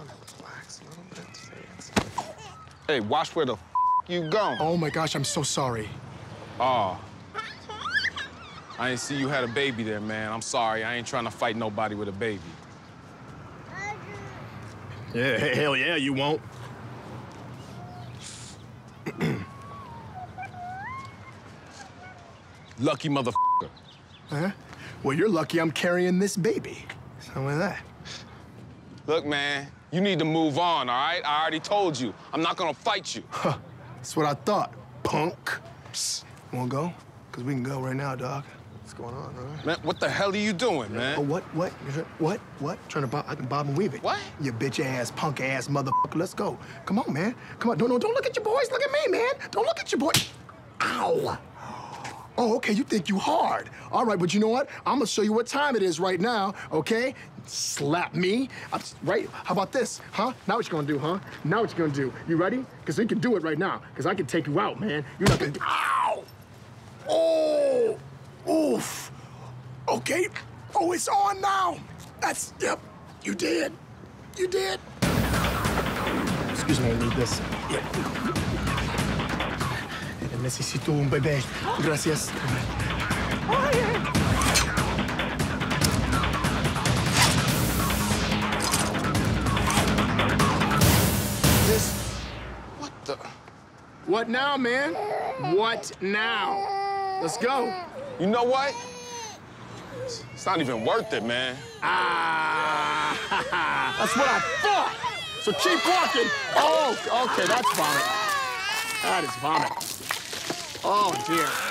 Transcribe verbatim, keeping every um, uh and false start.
on and relax a little bit. Serious. Hey, watch where the f you going. Oh my gosh, I'm so sorry. Oh. I ain't see you had a baby there, man. I'm sorry. I ain't trying to fight nobody with a baby. Yeah, hell yeah, you won't. Lucky motherfucker. Huh? Well, you're lucky I'm carrying this baby. Something like that. Look, man, you need to move on, all right? I already told you. I'm not gonna fight you. Huh. That's what I thought, punk. Psst. Wanna go? Because we can go right now, dog. What's going on, right? Man, what the hell are you doing, man? Oh, what, what, what, what? Trying to bob, I can bob and weave it. What? You bitch-ass, punk-ass motherfucker. Let's go. Come on, man. Come on. Don't, no, don't look at your boys. Look at me, man. Don't look at your boy. Ow. Oh, okay, you think you hard. All right, but you know what? I'm gonna show you what time it is right now, okay? Slap me, I'm, right? How about this, huh? Now what you gonna do, huh? Now what you gonna do? You ready? Because we can do it right now, because I can take you out, man. You're not gonna do... Ow! Oh! Oof! Okay, oh, it's on now. That's, yep, you did. You did. Excuse me, I need this. Yeah. Necesito un bebé. Gracias. Oh, yeah. This... What the... What now, man? What now? Let's go. You know what? It's not even worth it, man. Ah! That's what I thought! So keep walking. Oh, okay, that's vomit. That is vomit. Oh, dear.